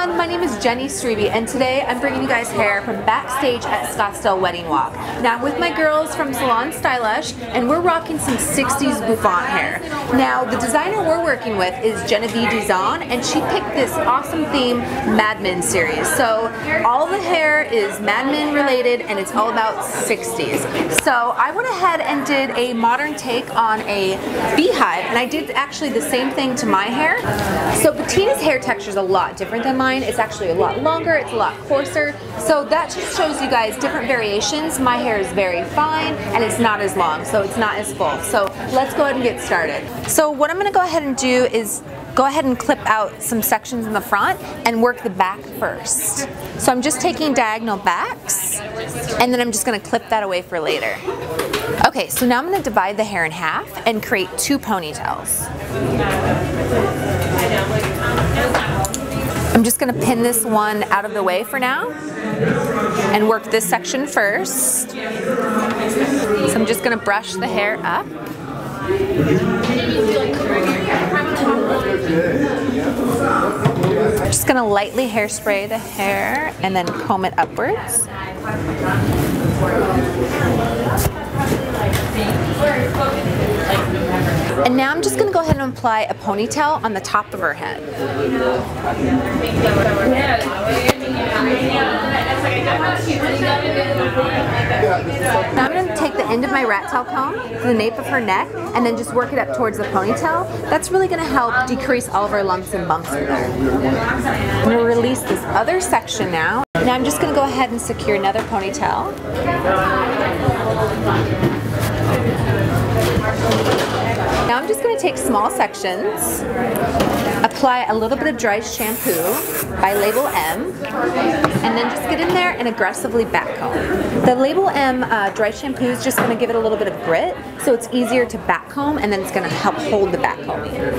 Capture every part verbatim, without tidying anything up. everyone, my name is Jenny Strebe, and today I'm bringing you guys hair from backstage at Scottsdale Wedding Walk. Now I'm with my girls from Salon Stylish, and we're rocking some sixties bouffant hair. Now the designer we're working with is Genevieve Dizon, and she picked this awesome theme, Mad Men series. So all the hair is Mad Men related, and it's all about sixties. So I went ahead and did a modern take on a beehive, and I did actually the same thing to my hair. So Bettina's hair texture is a lot different than mine. It's actually a lot longer, it's a lot coarser. So that just shows you guys different variations. My hair is very fine and it's not as long, so it's not as full. So let's go ahead and get started. So what I'm gonna go ahead and do is go ahead and clip out some sections in the front and work the back first. So I'm just taking diagonal backs and then I'm just gonna clip that away for later. Okay, so now I'm gonna divide the hair in half and create two ponytails. I'm just gonna pin this one out of the way for now and work this section first. So I'm just gonna brush the hair up. I'm just gonna lightly hairspray the hair and then comb it upwards. And now I'm just going to go ahead and apply a ponytail on the top of her head. Now I'm going to take the end of my rat tail comb to the nape of her neck and then just work it up towards the ponytail. That's really going to help decrease all of our lumps and bumps in there. I'm going to release this other section now. Now I'm just going to go ahead and secure another ponytail. Now I'm just going to take small sections, apply a little bit of dry shampoo by Label M, and then just get in there and aggressively back comb. The Label M uh, dry shampoo is just going to give it a little bit of grit, so it's easier to back comb, and then it's going to help hold the back comb in.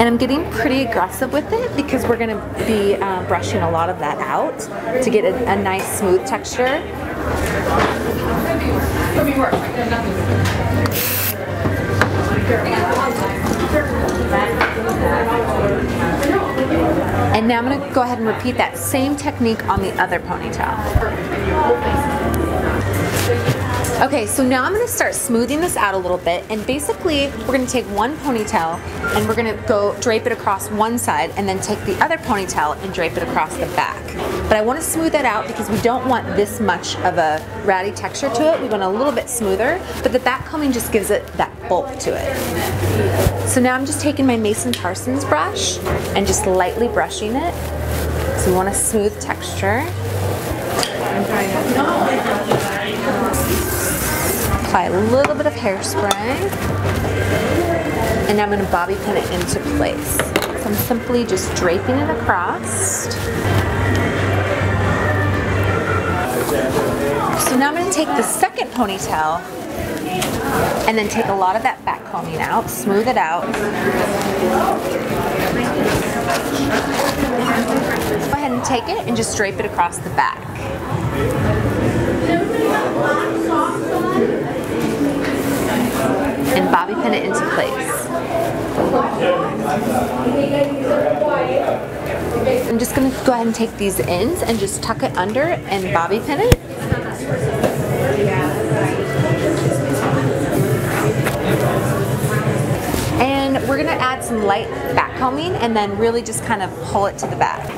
And I'm getting pretty aggressive with it because we're going to be uh, brushing a lot of that out to get a, a nice smooth texture. And now I'm going to go ahead and repeat that same technique on the other ponytail. Okay, so now I'm going to start smoothing this out a little bit, and basically we're going to take one ponytail and we're going to go drape it across one side and then take the other ponytail and drape it across the back. But I want to smooth that out because we don't want this much of a ratty texture to it. We want a little bit smoother, but the back combing just gives it that bulk to it. So now I'm just taking my Mason Parsons brush and just lightly brushing it. So we want a smooth texture. Apply a little bit of hairspray, and now I'm going to bobby pin it into place. So I'm simply just draping it across. So now I'm going to take the second ponytail and then take a lot of that back combing out, smooth it out. Go ahead and take it and just drape it across the back. And bobby pin it into place. I'm just going to go ahead and take these ends and just tuck it under and bobby pin it. And we're going to add some light back combing and then really just kind of pull it to the back.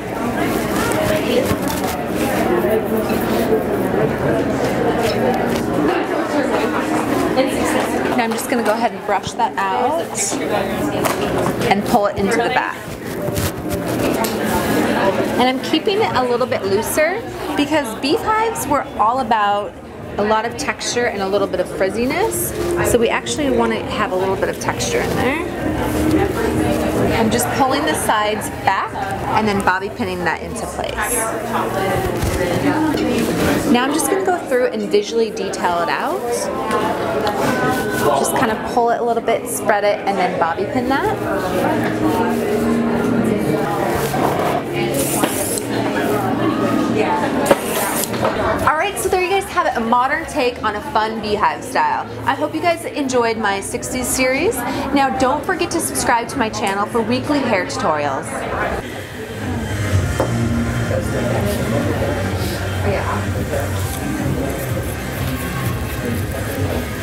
Now I'm just going to go ahead and brush that out and pull it into the back. And I'm keeping it a little bit looser because beehives were all about a lot of texture and a little bit of frizziness. So we actually want to have a little bit of texture in there. I'm just pulling the sides back and then bobby pinning that into place. Now I'm just going to go through and visually detail it out. Just kind of pull it a little bit, spread it, and then bobby pin that. All right, so there you guys have have a modern take on a fun beehive style. I hope you guys enjoyed my sixties series. Now don't forget to subscribe to my channel for weekly hair tutorials. Yeah.